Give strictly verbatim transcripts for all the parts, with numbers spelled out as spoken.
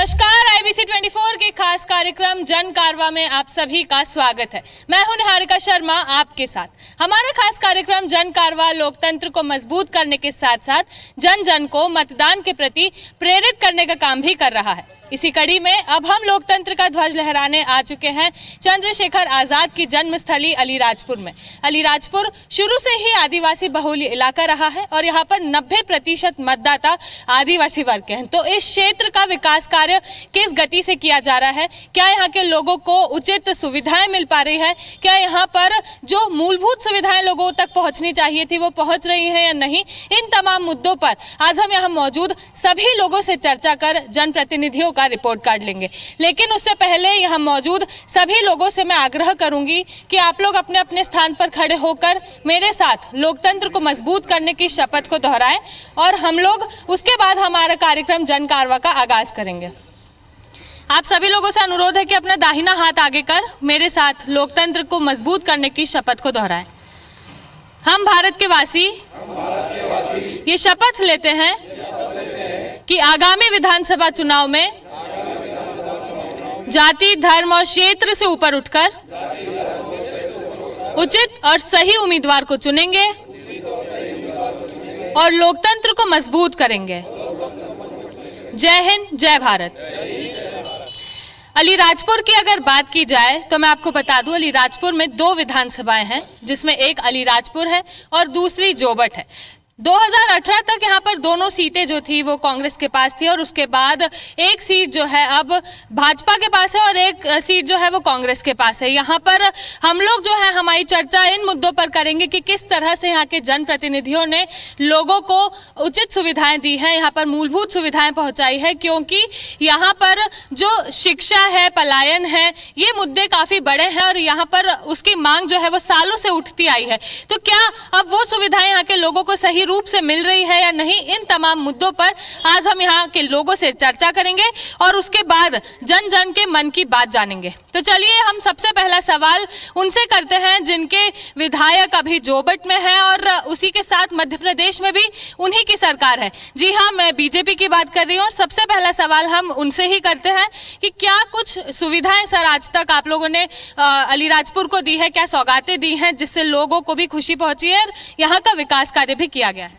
नमस्कार, आईबीसी चौबीस के खास कार्यक्रम जन कारवा में आप सभी का स्वागत है। मैं हूं निहारिका शर्मा आपके साथ। हमारा खास कार्यक्रम जन कारवा लोकतंत्र को मजबूत करने के साथ साथ जन जन को मतदान के प्रति प्रेरित करने का काम भी कर रहा है। इसी कड़ी में अब हम लोकतंत्र का ध्वज लहराने आ चुके हैं चंद्रशेखर आजाद की जन्मस्थली अलीराजपुर में। अलीराजपुर शुरू से ही आदिवासी बहुल इलाका रहा है और यहाँ पर नब्बे प्रतिशत मतदाता आदिवासी वर्ग के हैं। तो इस क्षेत्र का विकास कार्य किस गति से किया जा रहा है, क्या यहाँ के लोगों को उचित सुविधाएं मिल पा रही है, क्या यहाँ पर जो मूलभूत सुविधाएं लोगों तक पहुँचनी चाहिए थी वो पहुँच रही हैं या नहीं, इन तमाम मुद्दों पर आज हम यहाँ मौजूद सभी लोगों से चर्चा कर जनप्रतिनिधियों रिपोर्ट कार्ड लेंगे। लेकिन उससे पहले यहाँ मौजूद सभी लोगों से मैं आग्रह करूंगी कि आप लोग अपने अपने स्थान पर खड़े होकर मेरे साथ लोकतंत्र को मजबूत करने की शपथ को दोहराएं और हम लोग उसके बाद हमारा कार्यक्रम जन कारवा का आगाज करेंगे। आप सभी लोगों से अनुरोध है कि अपना दाहिना हाथ आगे कर मेरे साथ लोकतंत्र को मजबूत करने की शपथ को दोहराएं। हम भारत के वासी, वासी। ये शपथ लेते हैं कि आगामी विधानसभा चुनाव में जाति, धर्म और क्षेत्र से ऊपर उठकर उचित और सही उम्मीदवार को चुनेंगे और लोकतंत्र को मजबूत करेंगे। जय हिंद, जय भारत। अलीराजपुर की अगर बात की जाए तो मैं आपको बता दूं, अलीराजपुर में दो विधानसभाएं हैं जिसमें एक अलीराजपुर है और दूसरी जोबट है। दो हज़ार अठारह तक यहाँ पर दोनों सीटें जो थी वो कांग्रेस के पास थी और उसके बाद एक सीट जो है अब भाजपा के पास है और एक सीट जो है वो कांग्रेस के पास है। यहाँ पर हम लोग जो है हमारी चर्चा इन मुद्दों पर करेंगे कि किस तरह से यहाँ के जनप्रतिनिधियों ने लोगों को उचित सुविधाएं दी हैं, यहाँ पर मूलभूत सुविधाएं पहुँचाई है, क्योंकि यहाँ पर जो शिक्षा है, पलायन है, ये मुद्दे काफ़ी बड़े हैं और यहाँ पर उसकी मांग जो है वो सालों से उठती आई है। तो क्या अब वो सुविधाएँ यहाँ के लोगों को सही रूप से मिल रही है या नहीं, इन तमाम मुद्दों पर आज हम यहाँ के लोगों से चर्चा करेंगे और उसके बाद जन जन के मन की बात जानेंगे। तो चलिए हम सबसे पहला सवाल उनसे करते हैं जिनके विधायक अभी जोबट में है और उसी के साथ मध्य प्रदेश में भी उन्हीं की सरकार है। जी हाँ, मैं बीजेपी की बात कर रही हूँ और सबसे पहला सवाल हम उनसे ही करते हैं कि क्या कुछ सुविधाएं सर आज तक आप लोगों ने अलीराजपुर को दी है, क्या सौगातें दी हैं जिससे लोगों को भी खुशी पहुँची है और यहाँ का विकास कार्य भी किया गया है।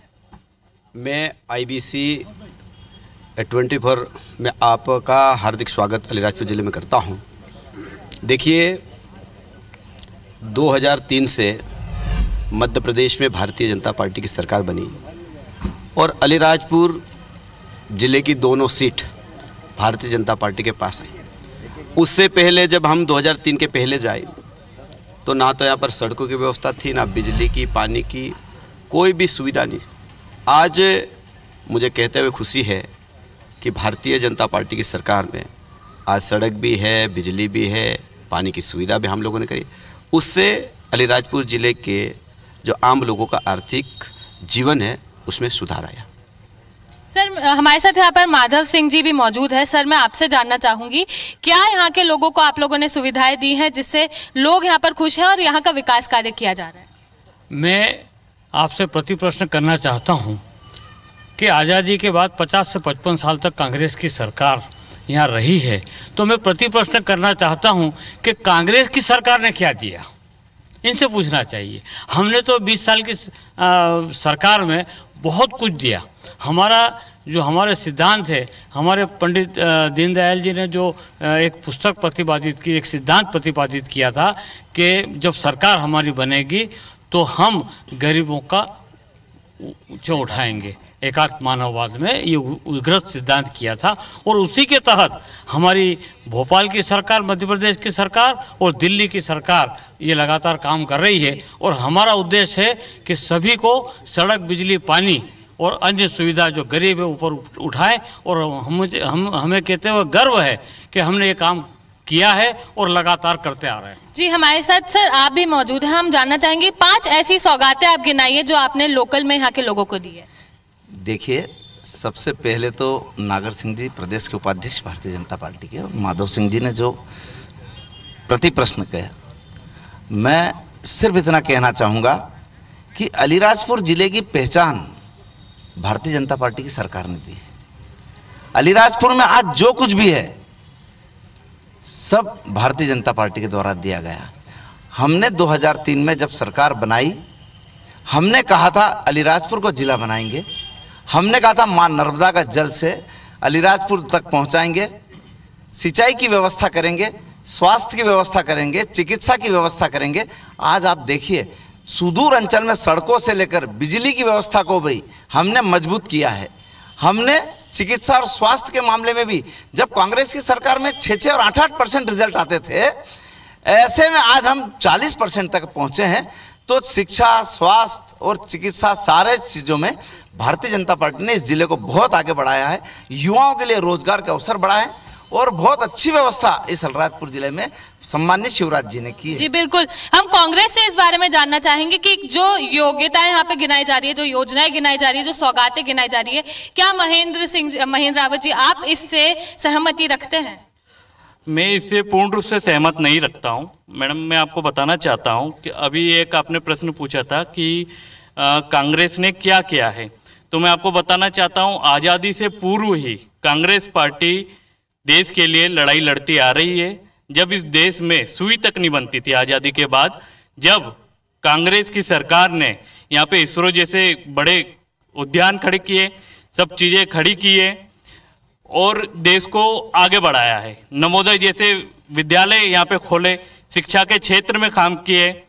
मैं आईबीसी चौबीस में आपका हार्दिक स्वागत अलीराजपुर ज़िले में करता हूँ। देखिए, दो हज़ार तीन से मध्य प्रदेश में भारतीय जनता पार्टी की सरकार बनी और अलीराजपुर ज़िले की दोनों सीट भारतीय जनता पार्टी के पास आई। उससे पहले जब हम दो हज़ार तीन के पहले जाए तो ना तो यहाँ पर सड़कों की व्यवस्था थी, ना बिजली की, पानी की, कोई भी सुविधा नहीं। आज मुझे कहते हुए खुशी है कि भारतीय जनता पार्टी की सरकार में आज सड़क भी है, बिजली भी है, पानी की सुविधा भी हम लोगों ने करी। उससे अलीराजपुर ज़िले के जो आम लोगों का आर्थिक जीवन है उसमें सुधार आया। सर, हमारे साथ यहाँ पर माधव सिंह जी भी मौजूद है। सर, मैं आपसे जानना चाहूँगी, क्या यहाँ के लोगों को आप लोगों ने सुविधाएं दी हैं जिससे लोग यहाँ पर खुश हैं और यहाँ का विकास कार्य किया जा रहा है? मैं आपसे प्रति प्रश्न करना चाहता हूं कि आज़ादी के बाद पचास से पचपन साल तक कांग्रेस की सरकार यहां रही है, तो मैं प्रति प्रश्न करना चाहता हूं कि कांग्रेस की सरकार ने क्या दिया, इनसे पूछना चाहिए। हमने तो बीस साल की सरकार में बहुत कुछ दिया। हमारा जो हमारे सिद्धांत है, हमारे पंडित दीनदयाल जी ने जो एक पुस्तक प्रतिपादित की, एक सिद्धांत प्रतिपादित किया था कि जब सरकार हमारी बनेगी तो हम गरीबों का ऊँचा उठाएंगे। एकात्म मानववाद में ये उग्रत सिद्धांत किया था और उसी के तहत हमारी भोपाल की सरकार, मध्य प्रदेश की सरकार और दिल्ली की सरकार ये लगातार काम कर रही है। और हमारा उद्देश्य है कि सभी को सड़क, बिजली, पानी और अन्य सुविधा जो गरीब है ऊपर उठाएं। और हम हम हमें कहते हुए गर्व है कि हमने ये काम किया है और लगातार करते आ रहे हैं। जी, हमारे साथ सर आप भी मौजूद हैं। हम जानना चाहेंगे, पांच ऐसी सौगातें आप गिनाइए जो आपने लोकल में यहाँ के लोगों को दी है। देखिए, सबसे पहले तो नागर सिंह जी प्रदेश के उपाध्यक्ष भारतीय जनता पार्टी के और माधव सिंह जी ने जो प्रति प्रश्न किया, मैं सिर्फ इतना कहना चाहूँगा कि अलीराजपुर ज़िले की पहचान भारतीय जनता पार्टी की सरकार ने दी है अलीराजपुर में आज जो कुछ भी है सब भारतीय जनता पार्टी के द्वारा दिया गया। हमने दो हज़ार तीन में जब सरकार बनाई, हमने कहा था अलीराजपुर को जिला बनाएंगे, हमने कहा था मां नर्मदा का जल से अलीराजपुर तक पहुंचाएंगे, सिंचाई की व्यवस्था करेंगे, स्वास्थ्य की व्यवस्था करेंगे, चिकित्सा की व्यवस्था करेंगे। आज आप देखिए सुदूर अंचल में सड़कों से लेकर बिजली की व्यवस्था को भी हमने मजबूत किया है। हमने चिकित्सा और स्वास्थ्य के मामले में भी, जब कांग्रेस की सरकार में छः छः और आठ आठ परसेंट रिजल्ट आते थे, ऐसे में आज हम चालीस परसेंट तक पहुंचे हैं। तो शिक्षा, स्वास्थ्य और चिकित्सा सारे चीज़ों में भारतीय जनता पार्टी ने इस जिले को बहुत आगे बढ़ाया है, युवाओं के लिए रोजगार के अवसर बढ़ाए और बहुत अच्छी व्यवस्था इस अलीराजपुर जिले में सम्माननीय शिवराज जी ने की है। जी बिल्कुल, हम कांग्रेस से इस बारे में जानना चाहेंगे कि जो योग्यताएं यहाँ पे गिनाई जा रही है, जो योजनाएं गिनाई जा रही है, जो सौगातें गिनाई जा रही है, क्या महेंद्र सिंह महेंद्र रावत जी आप इससे सहमति रखते हैं? मैं इससे पूर्ण रूप से सहमत नहीं रखता हूँ मैडम। मैं आपको बताना चाहता हूँ कि अभी एक आपने प्रश्न पूछा था कि कांग्रेस ने क्या किया है, तो मैं आपको बताना चाहता हूँ आज़ादी से पूर्व ही कांग्रेस पार्टी देश के लिए लड़ाई लड़ती आ रही है। जब इस देश में सुई तक नहीं बनती थी आज़ादी के बाद, जब कांग्रेस की सरकार ने यहाँ पे इसरो जैसे बड़े उद्यान खड़े किए, सब चीज़ें खड़ी की है और देश को आगे बढ़ाया है। नवोदय जैसे विद्यालय यहाँ पे खोले, शिक्षा के क्षेत्र में काम किए।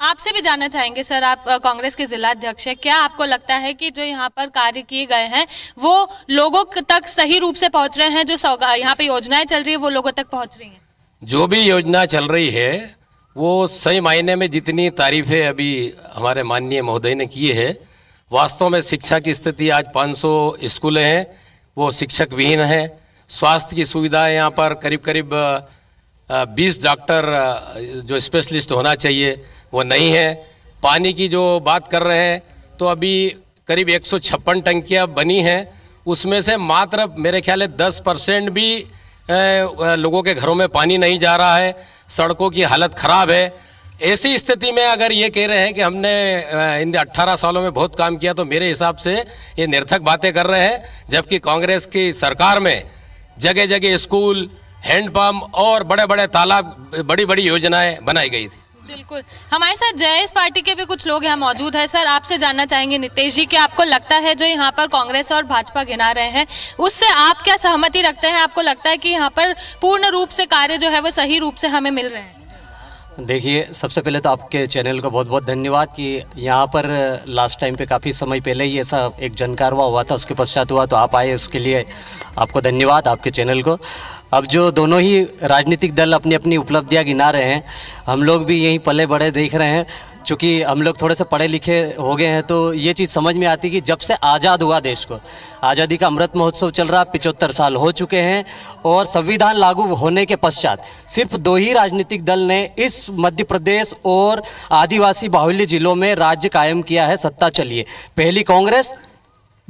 आपसे भी जानना चाहेंगे सर, आप कांग्रेस के जिला अध्यक्ष हैं, क्या आपको लगता है कि जो यहाँ पर कार्य किए गए हैं वो लोगों तक सही रूप से पहुँच रहे हैं? जो यहाँ पे योजनाएं चल रही है वो लोगों तक पहुँच रही हैं? जो भी योजना चल रही है वो सही मायने में जितनी तारीफें अभी हमारे माननीय महोदय ने की है, वास्तव में शिक्षा की स्थिति आज पाँच सौ स्कूलें हैं वो शिक्षक विहीन हैं। स्वास्थ्य की सुविधाएँ यहाँ पर करीब करीब बीस डॉक्टर जो स्पेशलिस्ट होना चाहिए वो नहीं है। पानी की जो बात कर रहे हैं तो अभी करीब एक सौ छप्पन टंकियाँ बनी हैं, उसमें से मात्र मेरे ख्याल है दस परसेंट भी लोगों के घरों में पानी नहीं जा रहा है। सड़कों की हालत ख़राब है। ऐसी स्थिति में अगर ये कह रहे हैं कि हमने इन अट्ठारह सालों में बहुत काम किया, तो मेरे हिसाब से ये निर्थक बातें कर रहे हैं। जबकि कांग्रेस की सरकार में जगह जगह स्कूल, हैंडपम्प और बड़े बड़े तालाब, बड़ी बड़ी योजनाएं बनाई गई थी। बिल्कुल, हमारे साथ जयेश पार्टी के भी कुछ लोग यहाँ मौजूद हैं। सर आपसे जानना चाहेंगे नितेश जी, क्या आपको लगता है जो यहाँ पर कांग्रेस और भाजपा गिना रहे हैं उससे आप क्या सहमति रखते हैं? आपको लगता है कि यहाँ पर पूर्ण रूप से कार्य जो है वो सही रूप से हमें मिल रहे हैं? देखिए, सबसे पहले तो आपके चैनल का बहुत बहुत धन्यवाद कि यहाँ पर लास्ट टाइम पे काफ़ी समय पहले ही ऐसा एक जनकारवा हुआ था, उसके पश्चात हुआ, तो आप आए, उसके लिए आपको धन्यवाद, आपके चैनल को। अब जो दोनों ही राजनीतिक दल अपनी अपनी उपलब्धियाँ गिना रहे हैं, हम लोग भी यहीं पले बड़े देख रहे हैं। चूँकि हम लोग थोड़े से पढ़े लिखे हो गए हैं तो ये चीज़ समझ में आती कि जब से आज़ाद हुआ देश को, आज़ादी का अमृत महोत्सव चल रहा, पिचहत्तर साल हो चुके हैं और संविधान लागू होने के पश्चात सिर्फ दो ही राजनीतिक दल ने इस मध्य प्रदेश और आदिवासी बाहुल्य जिलों में राज्य कायम किया है, सत्ता चली है। पहली कांग्रेस,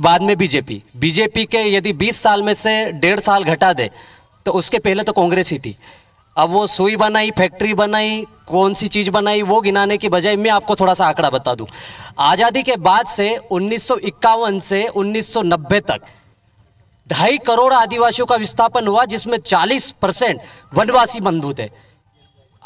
बाद में बीजेपी। बीजेपी के यदि बीस साल में से डेढ़ साल घटा दे तो उसके पहले तो कांग्रेस ही थी। अब वो सुई बनाई, फैक्ट्री बनाई, कौन सी चीज़ बनाई, वो गिनाने की बजाय मैं आपको थोड़ा सा आंकड़ा बता दूं। आज़ादी के बाद से उन्नीस सौ इक्यावन से उन्नीस सौ नब्बे तक ढाई करोड़ आदिवासियों का विस्थापन हुआ, जिसमें चालीस परसेंट वनवासी बंधु थे।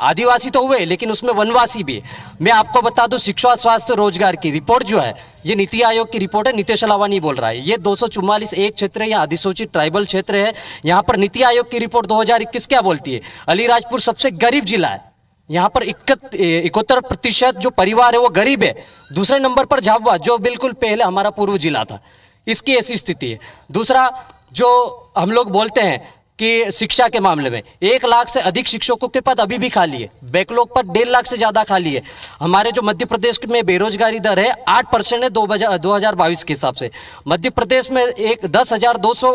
आदिवासी तो हुए लेकिन उसमें वनवासी भी। मैं आपको बता दूं, शिक्षा, स्वास्थ्य, रोजगार की रिपोर्ट जो है, ये नीति आयोग की रिपोर्ट है, नितेश अलावानी बोल रहा है। ये दो सौ चौवालीस एक क्षेत्र है, यहाँ अधिसूचित ट्राइबल क्षेत्र है। यहाँ पर नीति आयोग की रिपोर्ट दो हज़ार इक्कीस क्या बोलती है? अलीराजपुर सबसे गरीब जिला है। यहाँ पर इकहत्तर प्रतिशत जो परिवार है वो गरीब है। दूसरे नंबर पर झाबुआ, जो बिल्कुल पहले हमारा पूर्व जिला था, इसकी ऐसी स्थिति है। दूसरा जो हम लोग बोलते हैं कि शिक्षा के मामले में एक लाख से अधिक शिक्षकों के पद अभी भी खाली है, बैकलॉग पर डेढ़ लाख से ज़्यादा खाली है। हमारे जो मध्य प्रदेश में बेरोजगारी दर है आठ परसेंट है दो हज़ार बाईस के हिसाब से। मध्य प्रदेश में एक दस हज़ार दो सौ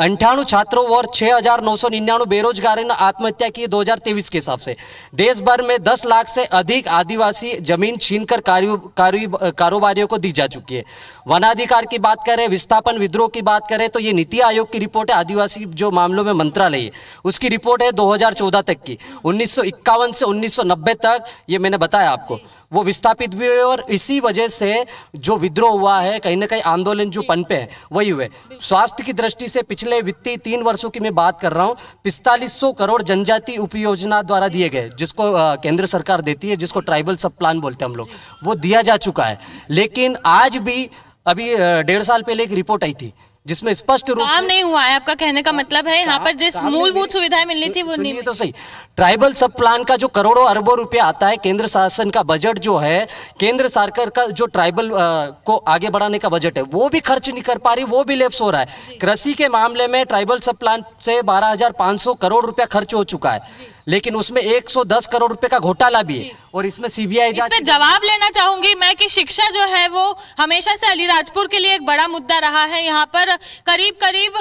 अंठानवे छात्रों और छह हज़ार नौ सौ निन्यानवे बेरोजगारों ने आत्महत्या की दो हज़ार तेईस के हिसाब से। देश भर में दस लाख से अधिक आदिवासी जमीन छीनकर कारोबारियों को दी जा चुकी है। वनाधिकार की बात करें, विस्थापन विद्रोह की बात करें तो ये नीति आयोग की रिपोर्ट है, आदिवासी जो मामलों में मंत्रालय है उसकी रिपोर्ट है दो हज़ार चौदह तक की। उन्नीस सौ इक्यावन से उन्नीस सौ नब्बे तक ये मैंने बताया आपको, वो विस्थापित भी हुए और इसी वजह से जो विद्रोह हुआ है कहीं ना कहीं आंदोलन जो पनपे हैं वही हुए। स्वास्थ्य की दृष्टि से पिछले वित्तीय तीन वर्षों की मैं बात कर रहा हूँ, पैंतालीस सौ करोड़ जनजाति उपयोजना द्वारा दिए गए, जिसको केंद्र सरकार देती है, जिसको ट्राइबल सब प्लान बोलते हैं हम लोग, वो दिया जा चुका है। लेकिन आज भी अभी डेढ़ साल पहले एक रिपोर्ट आई थी जिसमें स्पष्ट रूप काम नहीं हुआ है। आपका कहने का मतलब है यहाँ पर जिस मूलभूत सुविधाएं मिलनी थी वो नहीं। तो सही ट्राइबल सब प्लान का जो करोड़ों अरबों रुपया आता है, केंद्र शासन का बजट जो है, केंद्र सरकार का जो ट्राइबल आ, को आगे बढ़ाने का बजट है वो भी खर्च नहीं कर पा रही, वो भी लैप्स हो रहा है। कृषि के मामले में ट्राइबल सब प्लान से बारह हजार पाँच सौ करोड़ रुपया खर्च हो चुका है, लेकिन उसमें एक सौ दस करोड़ रुपए का घोटाला भी है और इसमें सीबीआई जांच। इसमें जवाब लेना चाहूंगी मैं कि शिक्षा जो है वो हमेशा से अलीराजपुर के लिए एक बड़ा मुद्दा रहा है। यहाँ पर करीब करीब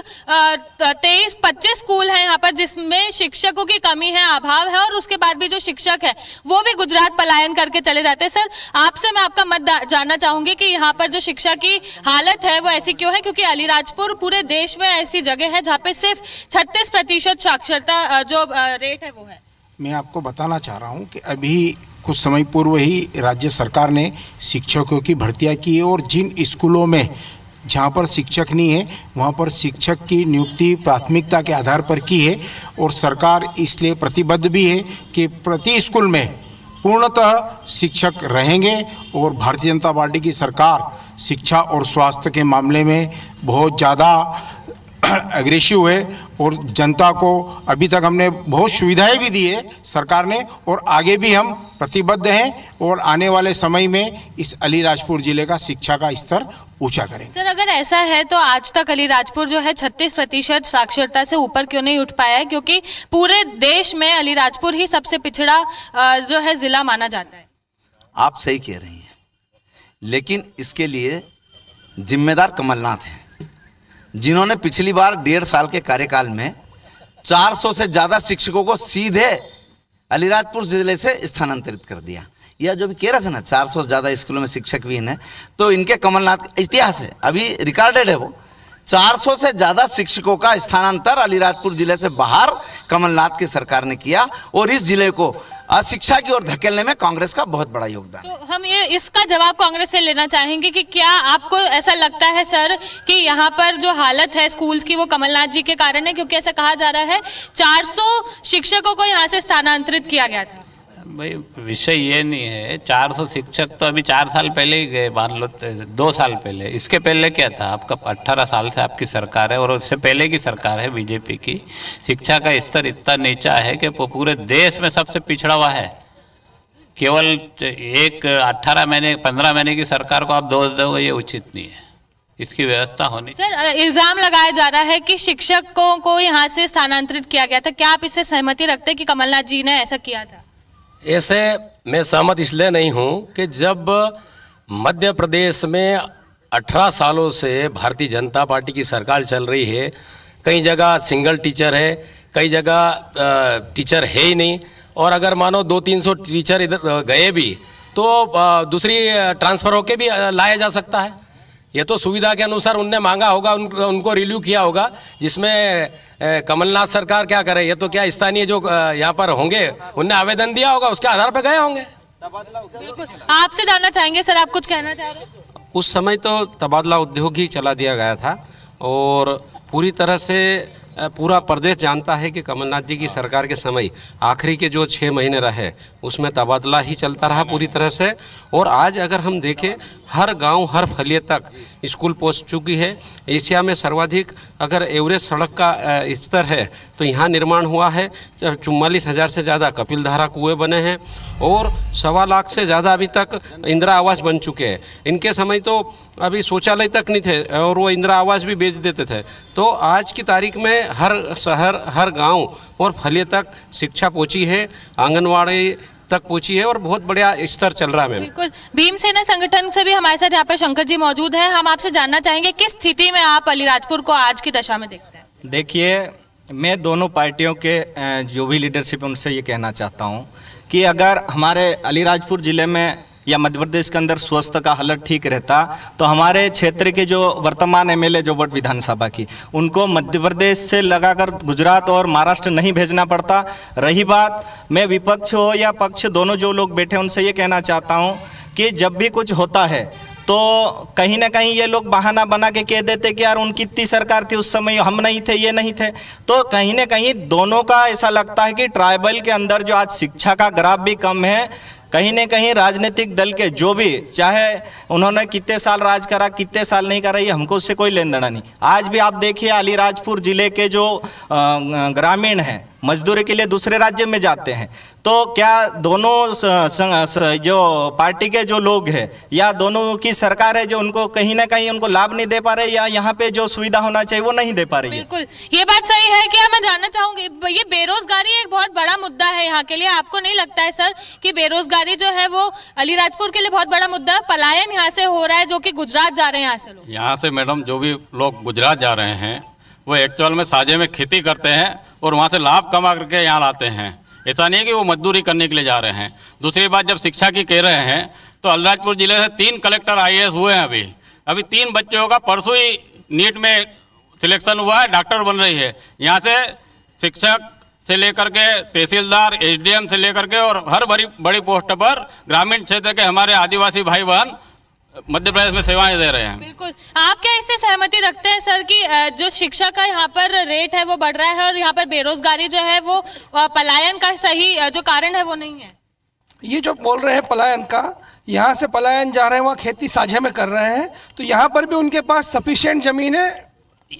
तेईस पच्चीस स्कूल हैं यहाँ पर जिसमें शिक्षकों की कमी है, अभाव है, और उसके बाद भी जो शिक्षक है वो भी गुजरात पलायन करके चले जाते हैं। सर आपसे मैं आपका मत जानना चाहूंगी कि यहाँ पर जो शिक्षा की हालत है वो ऐसी क्यों है, क्योंकि अलीराजपुर पूरे देश में ऐसी जगह है जहाँ पे सिर्फ छत्तीस प्रतिशत साक्षरता जो रेट है वो है। मैं आपको बताना चाह रहा हूं कि अभी कुछ समय पूर्व ही राज्य सरकार ने शिक्षकों की भर्तियां की और जिन स्कूलों में जहां पर शिक्षक नहीं है वहां पर शिक्षक की नियुक्ति प्राथमिकता के आधार पर की है। और सरकार इसलिए प्रतिबद्ध भी है कि प्रति स्कूल में पूर्णतः शिक्षक रहेंगे। और भारतीय जनता पार्टी की सरकार शिक्षा और स्वास्थ्य के मामले में बहुत ज़्यादा एग्रेसिव है और जनता को अभी तक हमने बहुत सुविधाएं भी दी है सरकार ने, और आगे भी हम प्रतिबद्ध हैं और आने वाले समय में इस अलीराजपुर जिले का शिक्षा का स्तर ऊंचा करेंगे। सर अगर ऐसा है तो आज तक अलीराजपुर जो है छत्तीस प्रतिशत साक्षरता से ऊपर क्यों नहीं उठ पाया है, क्योंकि पूरे देश में अलीराजपुर ही सबसे पिछड़ा जो है जिला माना जाता है। आप सही कह रही हैं, लेकिन इसके लिए जिम्मेदार कमलनाथ हैं, जिन्होंने पिछली बार डेढ़ साल के कार्यकाल में चार सौ से ज़्यादा शिक्षकों को सीधे अलीराजपुर जिले से स्थानांतरित कर दिया। यह जो भी कह रहा था ना चार सौ से ज़्यादा स्कूलों में शिक्षक भी हैं, तो इनके कमलनाथ इतिहास है, अभी रिकॉर्डेड है वो चार सौ से ज़्यादा शिक्षकों का स्थानांतरण अलीराजपुर जिले से बाहर कमलनाथ की सरकार ने किया और इस जिले को अशिक्षा की ओर धकेलने में कांग्रेस का बहुत बड़ा योगदान। तो हम ये इसका जवाब कांग्रेस से लेना चाहेंगे कि क्या आपको ऐसा लगता है सर कि यहाँ पर जो हालत है स्कूल्स की वो कमलनाथ जी के कारण है, क्योंकि ऐसा कहा जा रहा है चार सौ शिक्षकों को यहाँ से स्थानांतरित किया गया था। भाई विषय ये नहीं है, चार सौ शिक्षक तो अभी चार साल पहले ही गए, मान लो दो साल पहले। इसके पहले क्या था, आपका अठारह साल से आपकी सरकार है और उससे पहले की सरकार है बीजेपी की। शिक्षा का स्तर इतना नीचा है कि पूरे देश में सबसे पिछड़ा हुआ है। केवल एक अठारह महीने पंद्रह महीने की सरकार को आप दोष दोगे ये उचित नहीं है, इसकी व्यवस्था होनी। सर इल्ज़ाम लगाया जा रहा है कि शिक्षकों को यहाँ से स्थानांतरित किया गया था, क्या आप इससे सहमति रखते हैं कि कमलनाथ जी ने ऐसा किया था? ऐसे मैं सहमत इसलिए नहीं हूं कि जब मध्य प्रदेश में अठारह सालों से भारतीय जनता पार्टी की सरकार चल रही है, कई जगह सिंगल टीचर है, कई जगह टीचर है ही नहीं, और अगर मानो दो तीन सौ टीचर इधर गए भी तो दूसरी ट्रांसफ़र होके भी लाया जा सकता है। ये तो सुविधा के अनुसार उनने मांगा होगा, उन, उनको रिलीव किया होगा, जिसमें कमलनाथ सरकार क्या करे, ये तो क्या स्थानीय जो यहाँ पर होंगे उनने आवेदन दिया होगा उसके आधार पर गए होंगे। आपसे जानना चाहेंगे सर, आप कुछ कहना चाह रहे हैं? उस समय तो तबादला उद्योग ही चला दिया गया था और पूरी तरह से पूरा प्रदेश जानता है कि कमलनाथ जी की सरकार के समय आखिरी के जो छः महीने रहे उसमें तबादला ही चलता रहा पूरी तरह से। और आज अगर हम देखें हर गांव हर फलिए तक स्कूल पहुंच चुकी है। एशिया में सर्वाधिक अगर एवरेज सड़क का स्तर है तो यहाँ निर्माण हुआ है। चुम्बालीस हज़ार से ज़्यादा कपिलधारा कुएं बने हैं और सवा लाख से ज़्यादा अभी तक इंदिरा आवास बन चुके हैं। इनके समय तो अभी शौचालय तक नहीं थे और वो इंदिरा आवास भी बेच देते थे। तो आज की तारीख में हर शहर हर गांव और फलिए तक शिक्षा पहुंची है, आंगनवाड़ी तक पहुंची है और बहुत बढ़िया स्तर चल रहा है। मैम बिल्कुल, भीमसेना संगठन से भी हमारे साथ यहाँ पर शंकर जी मौजूद हैं। हम आपसे जानना चाहेंगे किस स्थिति में आप अलीराजपुर को आज की दशा में देखते हैं? देखिए, मैं दोनों पार्टियों के जो भी लीडरशिप है उनसे ये कहना चाहता हूँ कि अगर हमारे अलीराजपुर ज़िले में या मध्य प्रदेश के अंदर स्वास्थ्य का हालत ठीक रहता तो हमारे क्षेत्र के जो वर्तमान एम एल ए जोबट विधानसभा की, उनको मध्य प्रदेश से लगाकर गुजरात और महाराष्ट्र नहीं भेजना पड़ता। रही बात, मैं विपक्ष हो या पक्ष, दोनों जो लोग बैठे उनसे ये कहना चाहता हूँ कि जब भी कुछ होता है तो कहीं ना कहीं ये लोग बहाना बना के कह देते कि यार उनकी इतनी सरकार थी उस समय, हम नहीं थे, ये नहीं थे। तो कहीं ना कहीं दोनों का ऐसा लगता है कि ट्राइबल के अंदर जो आज शिक्षा का ग्राफ भी कम है, कहीं ना कहीं राजनीतिक दल के जो भी, चाहे उन्होंने कितने साल राज करा कितने साल नहीं करा, ये हमको उससे कोई लेन देना नहीं। आज भी आप देखिए अलीराजपुर ज़िले के जो ग्रामीण हैं मजदूरी के लिए दूसरे राज्य में जाते हैं, तो क्या दोनों स, स, स, जो पार्टी के जो लोग हैं या दोनों की सरकार है जो उनको कहीं ना कहीं उनको लाभ नहीं दे पा रही या यहाँ पे जो सुविधा होना चाहिए वो नहीं दे पा रही है। बिल्कुल, ये बात सही है। क्या मैं जानना चाहूँगी, ये बेरोजगारी एक बहुत बड़ा मुद्दा है यहाँ के लिए, आपको नहीं लगता है सर कि बेरोजगारी जो है वो अलीराजपुर के लिए बहुत बड़ा मुद्दा है? पलायन यहाँ से हो रहा है, जो कि गुजरात जा रहे हैं यहाँ से लोग। यहाँ से मैडम जो भी लोग गुजरात जा रहे हैं वो एक्चुअल में साझे में खेती करते हैं और वहाँ से लाभ कमा करके यहाँ लाते हैं। ऐसा नहीं है कि वो मजदूरी करने के लिए जा रहे हैं। दूसरी बात, जब शिक्षा की कह रहे हैं तो अलीराजपुर ज़िले से तीन कलेक्टर आई ए एस हुए हैं। अभी अभी तीन बच्चों का परसों ही नीट में सिलेक्शन हुआ है, डॉक्टर बन रही है। यहाँ से शिक्षक से लेकर के तहसीलदार, एस डी एम से लेकर के और हर बड़ी बड़ी पोस्ट पर ग्रामीण क्षेत्र के हमारे आदिवासी भाई बहन मध्य प्रदेश में सेवाएं दे रहे हैं। बिल्कुल, आप क्या इससे सहमति रखते हैं सर कि जो शिक्षा का यहाँ पर रेट है वो बढ़ रहा है और यहाँ पर बेरोजगारी जो है वो पलायन का सही जो कारण है वो नहीं है? ये जो बोल रहे हैं पलायन का, यहाँ से पलायन जा रहे हैं वहाँ खेती साझे में कर रहे हैं, तो यहाँ पर भी उनके पास सफिशिएंट जमीन है।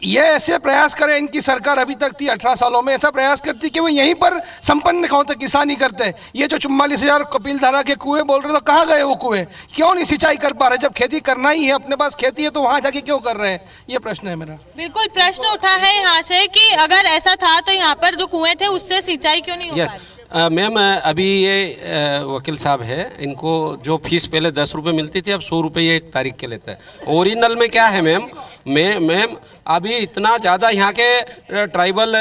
ये ऐसे प्रयास करें, इनकी सरकार अभी तक थी अठारह सालों में ऐसा प्रयास करती कि वो यहीं पर संपन्न होते, किसानी करते। ये जो चुम्बालीस हजार कपिलधारा के कुएं बोल रहे, तो कहाँ गए वो कुएं? क्यों नहीं सिंचाई कर पा रहे? जब खेती करना ही है, अपने पास खेती है, तो वहाँ जाके क्यों कर रहे हैं? ये प्रश्न है मेरा। बिल्कुल, प्रश्न उठा है यहाँ से कि अगर ऐसा था तो यहाँ पर जो कुएं थे उससे सिंचाई क्यों नहीं हो पा रही? मैम, अभी ये वकील साहब है, इनको जो फीस पहले दस रुपये मिलती थी अब सौ रुपये ये एक तारीख के लेता है। ओरिजिनल में क्या है मैम? मैं मैम अभी इतना ज़्यादा यहाँ के ट्राइबल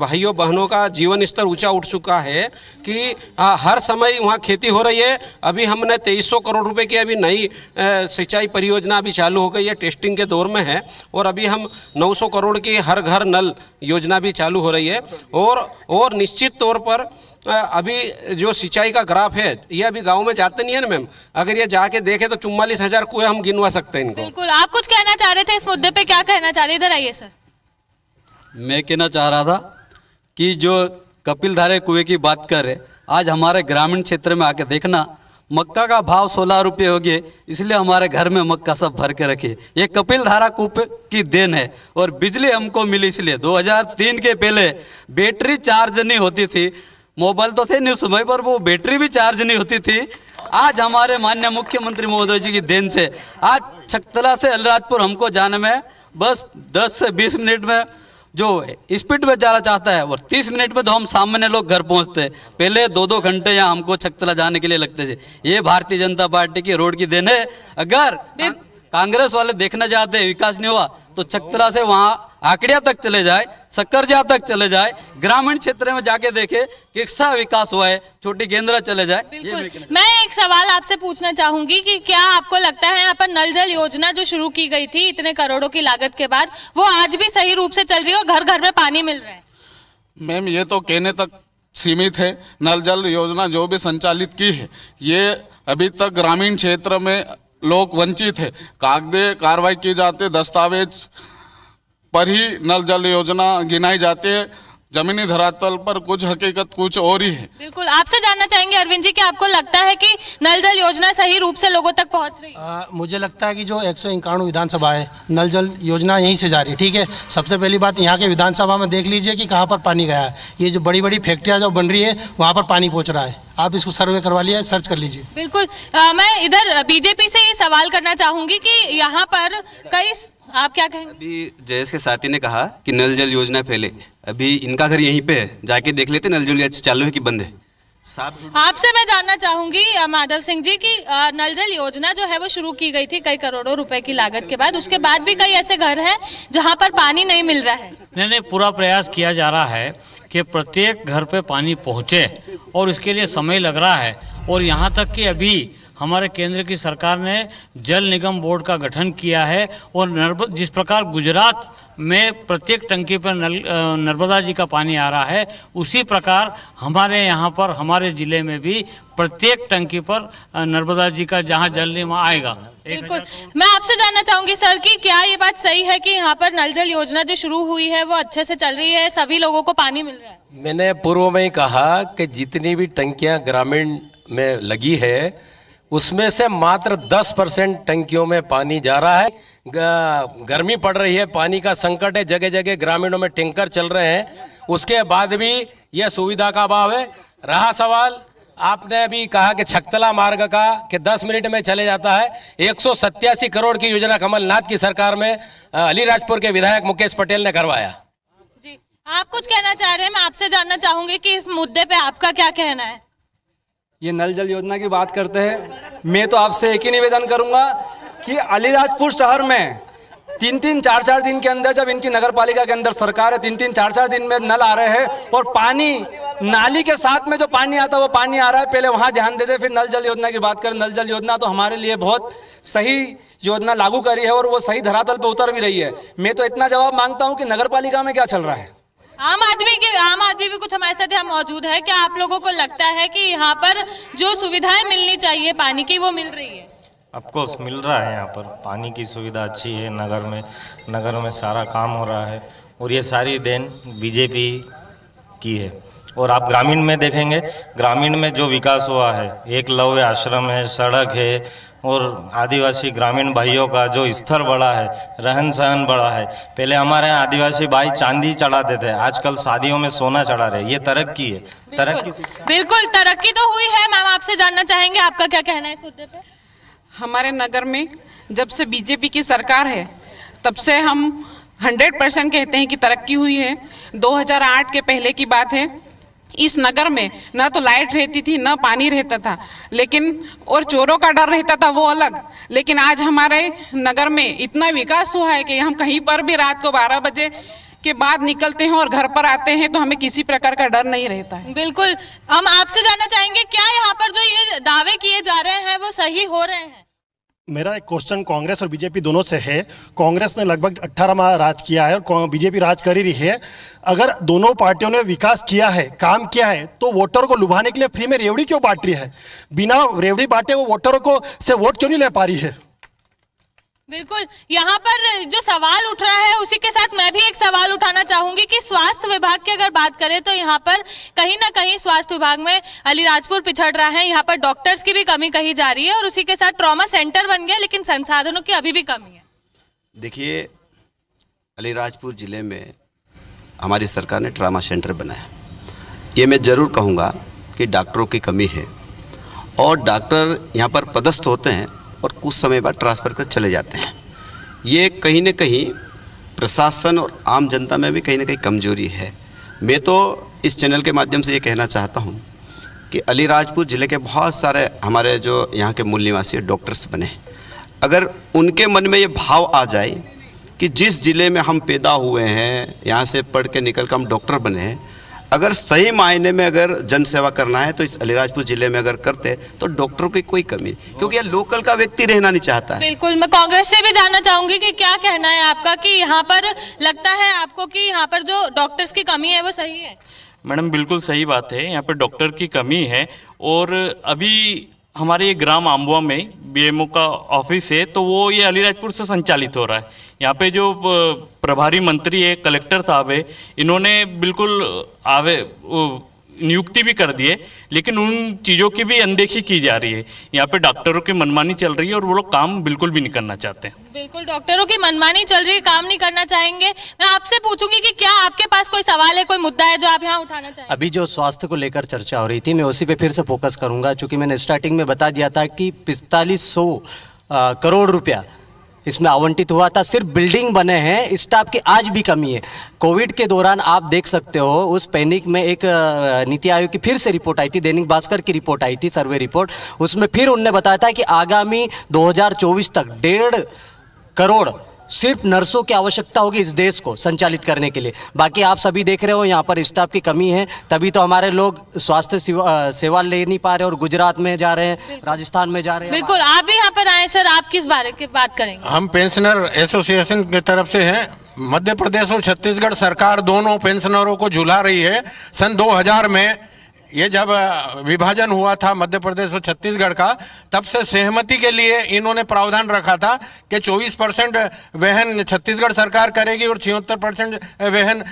भाइयों बहनों का जीवन स्तर ऊंचा उठ चुका है कि आ, हर समय वहाँ खेती हो रही है। अभी हमने तेईस सौ करोड़ रुपए की अभी नई सिंचाई परियोजना अभी चालू हो गई है, टेस्टिंग के दौर में है, और अभी हम नौ सौ करोड़ की हर घर नल योजना भी चालू हो रही है। और, और निश्चित तौर पर अभी जो सिंचाई का ग्राफ है ये अभी गांव में जाते नहीं है ना मैम, अगर ये जाके देखें तो चुम्बालीस हजार कुएं हम गिनवा सकते हैं इनको। बिल्कुल, आप कुछ कहना चाह रहे थे इस मुद्दे पे, क्या कहना चाह रहे? इधर आइए सर। मैं कहना चाह रहा था कि जो कपिलधारा कुएं की बात कर रहे, आज हमारे ग्रामीण क्षेत्र में आके देखना, मक्का का भाव सोलह रुपये हो गए, इसलिए हमारे घर में मक्का सब भर के रखे। ये कपिलधारा कूप की देन है। और बिजली हमको मिली इसलिए, दो हजार तीन के पहले बैटरी चार्ज नहीं होती थी, मोबाइल तो थे नहीं उस समय पर वो बैटरी भी चार्ज नहीं होती थी। आज हमारे माननीय मुख्यमंत्री महोदय जी की देन से आज छकतला से अलीराजपुर हमको जाने में बस दस से बीस मिनट में जो स्पीड में जाना चाहता है और तीस मिनट में तो हम सामान्य लोग घर पहुंचते हैं, पहले दो दो घंटे यहाँ हमको छकतला जाने के लिए लगते थे। ये भारतीय जनता पार्टी की रोड की देन है। अगर कांग्रेस वाले देखना चाहते हैं विकास नहीं हुआ तो छकतला से वहाँ आकड़िया तक चले जाए, सक्करजा तक चले जाए, ग्रामीण क्षेत्र में जाके देखे किसका विकास हुआ है, छोटी गेंद्रा चले जाए। बिल्कुल, मैं एक सवाल आपसे पूछना चाहूंगी कि क्या आपको लगता है यहाँ पर नल जल योजना जो शुरू की गई थी इतने करोड़ों की लागत के बाद, वो आज भी सही रूप से चल रही है और घर घर में पानी मिल रहा है? मैम, ये तो कहने तक सीमित है। नल जल योजना जो भी संचालित की है ये अभी तक ग्रामीण क्षेत्र में लोग वंचित है। कागदे कार्रवाई की जाती है, दस्तावेज पर ही नल जल योजना गिनाई जाती है, जमीनी धरातल पर कुछ हकीकत कुछ और ही है। बिल्कुल, आपसे जानना चाहेंगे अरविंद जी, कि आपको लगता है कि नल जल योजना सही रूप से लोगों तक पहुंच रही है? आ, मुझे लगता है कि जो एक सौ इक्यानवे विधानसभा है, नल जल योजना यहीं से जा रही है। ठीक है, सबसे पहली बात यहाँ के विधानसभा में देख लीजिए कि कहाँ पर पानी गया है। ये जो बड़ी बड़ी फैक्ट्रियाँ जो बन रही है वहाँ पर पानी पहुँच रहा है, आप इसको सर्वे करवा लिया, सर्च कर लीजिए। बिल्कुल, आ, मैं इधर बीजेपी से ये सवाल करना चाहूँगी कि यहाँ पर कई, आप क्या कहेंगे? अभी जयेश के साथी ने कहा कि नल जल योजना फैले, अभी इनका घर यहीं पे है, जाके देख लेते नल जल योजना चालू है कि बंद है। आपसे मैं जानना चाहूंगी माधव सिंह जी की नल जल योजना जो है वो शुरू की गई थी कई करोड़ों रुपए की लागत के बाद, उसके बाद भी कई ऐसे घर हैं जहां पर पानी नहीं मिल रहा है। नहीं नहीं, पूरा प्रयास किया जा रहा है कि प्रत्येक घर पे पानी पहुंचे और इसके लिए समय लग रहा है। और यहाँ तक कि अभी हमारे केंद्र की सरकार ने जल निगम बोर्ड का गठन किया है और नर्मदा, जिस प्रकार गुजरात में प्रत्येक टंकी पर नल नर्मदा जी का पानी आ रहा है, उसी प्रकार हमारे यहाँ पर हमारे ज़िले में भी प्रत्येक टंकी पर नर्मदा जी का जहाँ जल निगम आएगा। बिल्कुल, मैं आपसे जानना चाहूँगी सर कि क्या ये बात सही है कि यहाँ पर नल जल योजना जो शुरू हुई है वो अच्छे से चल रही है, सभी लोगों को पानी मिल रहा है? मैंने पूर्व में ही कहा कि जितनी भी टंकियाँ ग्रामीण में लगी है उसमें से मात्र दस परसेंट टंकियों में पानी जा रहा है। गर्मी पड़ रही है, पानी का संकट है, जगह जगह ग्रामीणों में टैंकर चल रहे हैं, उसके बाद भी यह सुविधा का अभाव है। रहा सवाल, आपने अभी कहा कि छकतला मार्ग का कि दस मिनट में चले जाता है, एक सौ सत्तासी करोड़ की योजना कमलनाथ की सरकार में अलीराजपुर के विधायक मुकेश पटेल ने करवाया। जी, आप कुछ कहना चाह रहे हैं, मैं आपसे जानना चाहूँगी कि इस मुद्दे पर आपका क्या कहना है। ये नल जल योजना की बात करते हैं, मैं तो आपसे एक ही निवेदन करूंगा कि अलीराजपुर शहर में तीन तीन चार चार दिन के अंदर, जब इनकी नगर पालिका के अंदर सरकार है, तीन तीन चार चार दिन में नल आ रहे हैं और पानी नाली के साथ में जो पानी आता है वो पानी आ रहा है, पहले वहाँ ध्यान दे दे, फिर नल जल योजना की बात करें। नल जल योजना तो हमारे लिए बहुत सही योजना लागू करी है और वो सही धरातल पर उतर भी रही है। मैं तो इतना जवाब मांगता हूँ कि नगर पालिका में क्या चल रहा है। आम आदमी के आम आदमी भी कुछ हमारे साथ यहाँ मौजूद है, क्या आप लोगों को लगता है कि यहाँ पर जो सुविधाएं मिलनी चाहिए पानी की वो मिल रही है? ऑफकोर्स मिल रहा है, यहाँ पर पानी की सुविधा अच्छी है, नगर में नगर में सारा काम हो रहा है और ये सारी देन बीजेपी की है। और आप ग्रामीण में देखेंगे, ग्रामीण में जो विकास हुआ है, एकलव्य आश्रम है, सड़क है और आदिवासी ग्रामीण भाइयों का जो स्तर बढ़ा है, रहन सहन बढ़ा है। पहले हमारे यहाँ आदिवासी भाई चांदी चढ़ाते थे, आजकल शादियों में सोना चढ़ा रहे, ये तरक्की है। तरक्की, बिल्कुल तरक्की तो हुई है। मैम, आपसे जानना चाहेंगे, आपका क्या कहना है इस मुद्दे पे? हमारे नगर में जब से बीजेपी की सरकार है तब से हम हंड्रेड परसेंट कहते हैं कि तरक्की हुई है। दो हजार आठ के पहले की बात है, इस नगर में ना तो लाइट रहती थी ना पानी रहता था, लेकिन और चोरों का डर रहता था वो अलग, लेकिन आज हमारे नगर में इतना विकास हुआ है कि हम कहीं पर भी रात को बारह बजे के बाद निकलते हैं और घर पर आते हैं तो हमें किसी प्रकार का डर नहीं रहता है। बिल्कुल, हम आपसे जानना चाहेंगे क्या यहाँ पर जो ये दावे किए जा रहे हैं वो सही हो रहे हैं? मेरा एक क्वेश्चन कांग्रेस और बीजेपी दोनों से है। कांग्रेस ने लगभग अठारह माह राज किया है और बीजेपी राज कर ही रही है। अगर दोनों पार्टियों ने विकास किया है, काम किया है, तो वोटर को लुभाने के लिए फ्री में रेवड़ी क्यों बांट रही है? बिना रेवड़ी बांटे वो वोटर को से वोट क्यों नहीं ले पा रही है? बिल्कुल, यहाँ पर जो सवाल उठ रहा है उसी के साथ मैं भी एक सवाल उठाना चाहूंगी कि स्वास्थ्य विभाग की अगर बात करें तो यहाँ पर कहीं ना कहीं स्वास्थ्य विभाग में अलीराजपुर पिछड़ रहा है। यहाँ पर डॉक्टर्स की भी कमी कही जा रही है और उसी के साथ ट्रॉमा सेंटर बन गया, लेकिन संसाधनों की अभी भी कमी है। देखिए, अलीराजपुर जिले में हमारी सरकार ने ट्रॉमा सेंटर बनाया, ये मैं जरूर कहूँगा कि डॉक्टरों की कमी है और डॉक्टर यहाँ पर पदस्थ होते हैं और कुछ समय बाद ट्रांसफ़र कर चले जाते हैं। ये कहीं ना कहीं प्रशासन और आम जनता में भी कहीं ना कहीं कमजोरी है। मैं तो इस चैनल के माध्यम से ये कहना चाहता हूँ कि अलीराजपुर ज़िले के बहुत सारे हमारे जो यहाँ के मूल निवासी डॉक्टर्स बने, अगर उनके मन में ये भाव आ जाए कि जिस ज़िले में हम पैदा हुए हैं, यहाँ से पढ़ के निकल कर हम डॉक्टर बने हैं, अगर सही मायने में अगर जन सेवा करना है तो इस अलीराजपुर जिले में अगर करते तो डॉक्टरों की कोई कमी, क्योंकि यह लोकल का व्यक्ति रहना नहीं चाहता है। बिल्कुल, मैं कांग्रेस से भी जानना चाहूंगी कि क्या कहना है आपका कि यहाँ पर लगता है आपको कि यहाँ पर जो डॉक्टर्स की कमी है वो सही है? मैडम, बिल्कुल सही बात है, यहाँ पर डॉक्टर की कमी है और अभी हमारे ये ग्राम आम्बुआ में बीएमओ का ऑफिस है तो वो ये अलीराजपुर से संचालित हो रहा है। यहाँ पे जो प्रभारी मंत्री है, कलेक्टर साहब है, इन्होंने बिल्कुल आवे नियुक्ति भी कर दी है, लेकिन उन चीज़ों की भी अनदेखी की जा रही है। यहाँ पे डॉक्टरों की मनमानी चल रही है और वो लोग काम बिल्कुल भी नहीं करना चाहते हैं। बिल्कुल, डॉक्टरों की मनमानी चल रही है, काम नहीं करना चाहेंगे। मैं आपसे पूछूंगी कि क्या आपके पास कोई सवाल है, कोई मुद्दा है जो आप यहाँ उठाना चाहेंगे? अभी जो स्वास्थ्य को लेकर चर्चा हो रही थी, मैं उसी पर फिर से फोकस करूँगा, चूँकि मैंने स्टार्टिंग में बता दिया था कि पैंतालीस सौ करोड़ रुपया इसमें आवंटित हुआ था। सिर्फ बिल्डिंग बने हैं, स्टाफ की आज भी कमी है। कोविड के दौरान आप देख सकते हो उस पैनिक में एक नीति आयोग की फिर से रिपोर्ट आई थी, दैनिक भास्कर की रिपोर्ट आई थी, सर्वे रिपोर्ट। उसमें फिर उनने बताया था कि आगामी दो हज़ार चौबीस तक डेढ़ करोड़ सिर्फ नर्सों की आवश्यकता होगी इस देश को संचालित करने के लिए। बाकी आप सभी देख रहे हो यहाँ पर स्टाफ की कमी है, तभी तो हमारे लोग स्वास्थ्य सेवा ले नहीं पा रहे और गुजरात में जा रहे हैं, राजस्थान में जा रहे हैं। बिल्कुल, आप भी यहाँ पर आए सर, आप किस बारे की बात करेंगे? हम पेंशनर एसोसिएशन की तरफ से हैं। मध्य प्रदेश और छत्तीसगढ़ सरकार दोनों पेंशनरों को झुला रही है। सन दो हजार में ये जब विभाजन हुआ था मध्य प्रदेश और छत्तीसगढ़ का, तब से सहमति के लिए इन्होंने प्रावधान रखा था कि चौबीस परसेंट वहन छत्तीसगढ़ सरकार करेगी और छिहत्तर परसेंट वहन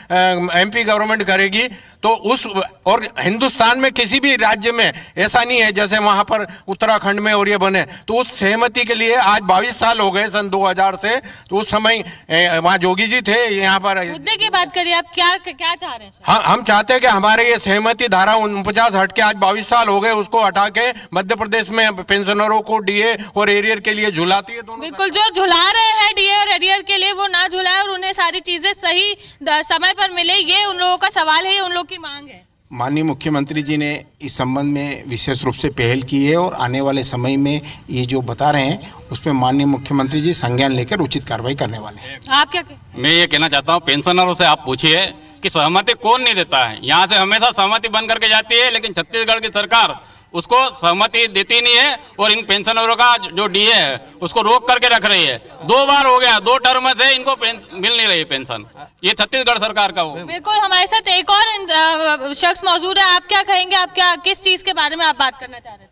एमपी गवर्नमेंट करेगी। तो उस और हिंदुस्तान में किसी भी राज्य में ऐसा नहीं है जैसे वहाँ पर उत्तराखंड में और ये बने। तो उस सहमति के लिए आज बाईस साल हो गए सन दो हज़ार से। तो उस समय वहाँ जोगी जी थे। यहाँ पर मुद्दे की बात करिए, आप क्या क्या चाह रहे हैं? हाँ, हम चाहते हैं कि हमारे ये सहमति धारा पचास हट के आज बाईस साल हो गए, उसको हटा के मध्य प्रदेश में पेंशनरों को डीए और एरियर के लिए झुलाती है दोनों। बिल्कुल, जो झुला रहे हैं डीए और एरियर के लिए वो ना झुलाए और उन्हें सारी चीजें सही समय पर मिले, ये उन लोगों का सवाल है, उन लोगों की मांग है। माननीय मुख्यमंत्री जी ने इस संबंध में विशेष रूप से पहल की है और आने वाले समय में ये जो बता रहे हैं उसमें माननीय मुख्यमंत्री जी संज्ञान लेकर उचित कार्रवाई करने वाले हैं। आप क्या? मैं ये कहना चाहता हूँ पेंशनरों से आप पूछिए कि सहमति कौन नहीं देता है। यहाँ से हमेशा सहमति बन करके जाती है, लेकिन छत्तीसगढ़ की सरकार उसको सहमति देती नहीं है और इन पेंशनरों का जो डीए है उसको रोक करके रख रही है। दो बार हो गया, दो टर्म से इनको मिल नहीं रही पेंशन, ये छत्तीसगढ़ सरकार का हो। बिल्कुल, हमारे साथ एक और शख्स मौजूद है। आप क्या कहेंगे, आप क्या किस चीज के बारे में आप बात करना चाह रहे थे?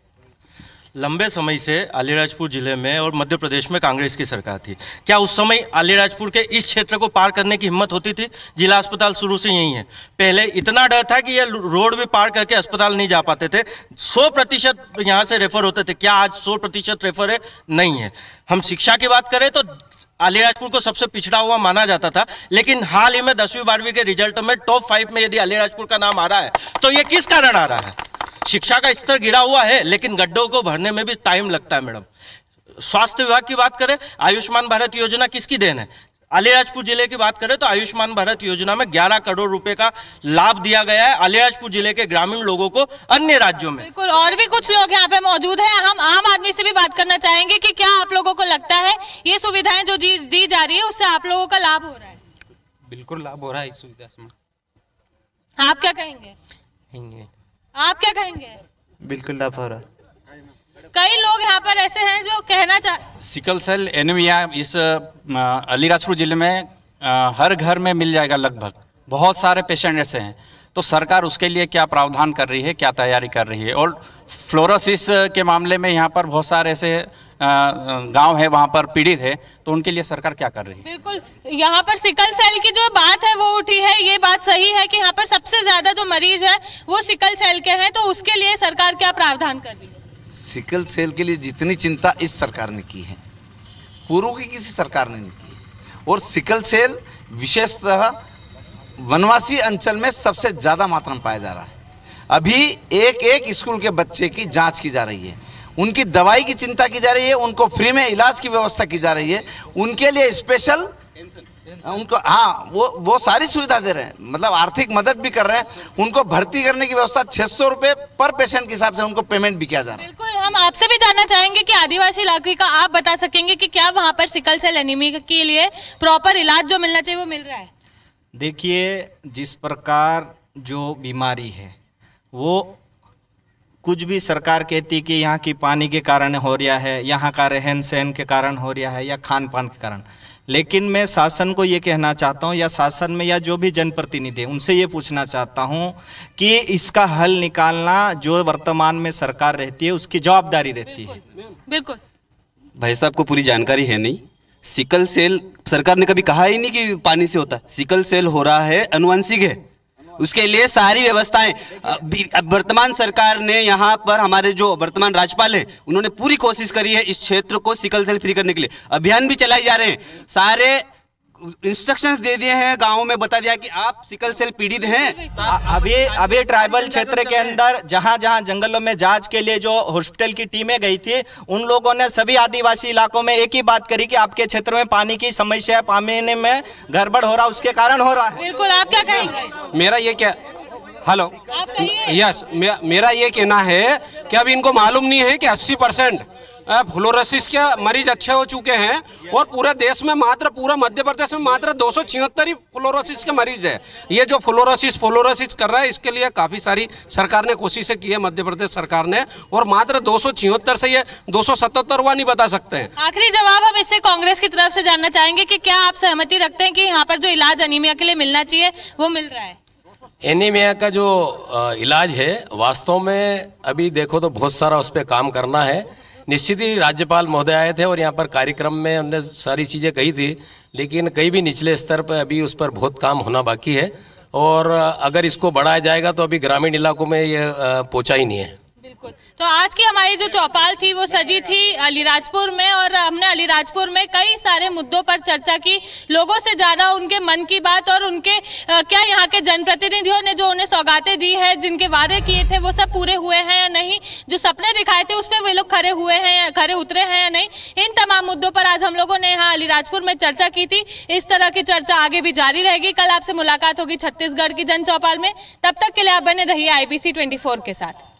लंबे समय से अलीराजपुर जिले में और मध्य प्रदेश में कांग्रेस की सरकार थी। क्या उस समय अलीराजपुर के इस क्षेत्र को पार करने की हिम्मत होती थी? जिला अस्पताल शुरू से यही है। पहले इतना डर था कि ये रोड भी पार करके अस्पताल नहीं जा पाते थे। सौ प्रतिशत यहाँ से रेफर होते थे। क्या आज सौ प्रतिशत रेफर है? नहीं है। हम शिक्षा की बात करें तो अलीराजपुर को सबसे पिछड़ा हुआ माना जाता था, लेकिन हाल ही में दसवीं बारहवीं के रिजल्ट में टॉप फाइव में यदि अलीराजपुर का नाम आ रहा है तो ये किस कारण आ रहा है? शिक्षा का स्तर गिरा हुआ है, लेकिन गड्ढों को भरने में भी टाइम लगता है। मैडम, स्वास्थ्य विभाग की बात करें, आयुष्मान भारत योजना किसकी देन है? अलीराजपुर जिले की बात करें तो आयुष्मान भारत योजना में ग्यारह करोड़ रुपए का लाभ दिया गया है अलीराजपुर जिले के ग्रामीण लोगों को अन्य राज्यों में। बिल्कुल, और भी कुछ लोग यहाँ पे मौजूद हैं। हम आम आदमी से भी बात करना चाहेंगे कि क्या आप लोगों को लगता है ये सुविधाएं जो दी जा रही है उससे आप लोगों का लाभ हो रहा है? बिल्कुल लाभ हो रहा है इस सुविधा से। आप क्या कहेंगे? आप क्या कहेंगे? बिल्कुल लाभ हो रहा। कई लोग यहाँ पर ऐसे हैं जो कहना चाह सिकलसेल एनीमिया इस अलीराजपुर जिले में आ, हर घर में मिल जाएगा लगभग। बहुत सारे पेशेंट ऐसे हैं, तो सरकार उसके लिए क्या प्रावधान कर रही है, क्या तैयारी कर रही है? और फ्लोरोसिस के मामले में यहाँ पर बहुत सारे ऐसे गांव है वहाँ पर पीड़ित है, तो उनके लिए सरकार क्या कर रही है? बिल्कुल, यहाँ पर सिकल सेल की जो बात है वो उठी है। ये बात सही है कि यहाँ पर सबसे ज्यादा जो मरीज है वो सिकल सेल के हैं, तो उसके लिए सरकार क्या प्रावधान कर रही है? सिकल सेल के लिए जितनी चिंता इस सरकार ने की है पूर्व की किसी सरकार ने नहीं की। और सिकल सेल विशेषतः वनवासी अंचल में सबसे ज़्यादा मात्रा में पाया जा रहा है। अभी एक एक स्कूल के बच्चे की जांच की जा रही है, उनकी दवाई की चिंता की जा रही है, उनको फ्री में इलाज की व्यवस्था की जा रही है, उनके लिए स्पेशल उनको हाँ वो वो सारी सुविधा दे रहे हैं, मतलब आर्थिक मदद भी कर रहे हैं। उनको भर्ती करने की व्यवस्था छः सौ रुपये पर पेशेंट के हिसाब से उनको पेमेंट भी किया जा रहा है। बिल्कुल, हम आपसे भी जानना चाहेंगे कि आदिवासी इलाके का आप बता सकेंगे कि क्या वहाँ पर सिकल सेल एनीमिया के लिए प्रॉपर इलाज जो मिलना चाहिए वो मिल रहा है? देखिए, जिस प्रकार जो बीमारी है वो कुछ भी सरकार कहती कि यहाँ की पानी के कारण हो रहा है, यहाँ का रहन सहन के कारण हो रहा है या खान पान के कारण, लेकिन मैं शासन को ये कहना चाहता हूँ या शासन में या जो भी जनप्रतिनिधि है उनसे ये पूछना चाहता हूँ कि इसका हल निकालना जो वर्तमान में सरकार रहती है उसकी जवाबदारी रहती है। बिल्कुल भाई साहब को पूरी जानकारी है नहीं। सिकल सेल सरकार ने कभी कहा ही नहीं कि पानी से होता। सिकल सेल हो रहा है, अनुवांशिक है, उसके लिए सारी व्यवस्थाएं। वर्तमान सरकार ने यहाँ पर हमारे जो वर्तमान राज्यपाल है उन्होंने पूरी कोशिश करी है इस क्षेत्र को सिकल सेल फ्री करने के लिए। अभियान भी चलाए जा रहे हैं, सारे इंस्ट्रक्शंस दे दिए हैं, गाँव में बता दिया कि आप सिकल सेल पीड़ित हैं। अभी अभी ट्राइबल क्षेत्र के अंदर जहाँ जहाँ जंगलों में जांच के लिए जो हॉस्पिटल की टीमें गई थी, उन लोगों ने सभी आदिवासी इलाकों में एक ही बात करी कि आपके क्षेत्र में पानी की समस्या, पानी में गड़बड़ हो रहा, उसके कारण हो रहा है। बिल्कुल, आप क्या कहेंगे? मेरा ये क्या, हेलो, यस, मेरा ये कहना है कि अब इनको मालूम नहीं है कि अस्सी परसेंट फ्लोरोसिस के मरीज अच्छे हो चुके हैं और पूरे देश में मात्र, पूरा मध्य प्रदेश में मात्र दो सौ छिहत्तर ही फ्लोरोसिस के मरीज है। ये जो फ्लोरोसिस फ्लोरोसिस कर रहा है, इसके लिए काफ़ी सारी सरकार ने कोशिशें की है, मध्य प्रदेश सरकार ने, और मात्र दो सौ छिहत्तर से ये दो सौ सतहत्तर हुआ नहीं बता सकते हैं। आखिरी जवाब हम इससे कांग्रेस की तरफ से जानना चाहेंगे कि क्या आप सहमति रखते हैं कि यहाँ पर जो इलाज एनीमिया के लिए मिलना चाहिए वो मिल रहा है? एनीमिया का जो इलाज है, वास्तव में अभी देखो तो बहुत सारा उस पर काम करना है। निश्चित ही राज्यपाल महोदय आए थे और यहाँ पर कार्यक्रम में हमने सारी चीज़ें कही थी, लेकिन कई भी निचले स्तर पर अभी उस पर बहुत काम होना बाकी है, और अगर इसको बढ़ाया जाएगा तो अभी ग्रामीण इलाकों में ये पहुँचा ही नहीं है। बिल्कुल, तो आज की हमारी जो चौपाल थी वो सजी थी अलीराजपुर में, और हमने अलीराजपुर में कई सारे मुद्दों पर चर्चा की, लोगों से ज़्यादा उनके मन की बात और उनके आ, क्या यहाँ के जनप्रतिनिधियों ने जो उन्हें सौगातें दी है, जिनके वादे किए थे वो सब पूरे हुए हैं या नहीं, जो सपने दिखाए थे उसमें वे लोग खड़े हुए हैं या खड़े उतरे हैं या नहीं, इन तमाम मुद्दों पर आज हम लोगों ने यहाँ अलीराजपुर में चर्चा की थी। इस तरह की चर्चा आगे भी जारी रहेगी। कल आपसे मुलाकात होगी छत्तीसगढ़ की जन चौपाल में, तब तक के लिए आप बने रहिए I B C twenty four के साथ।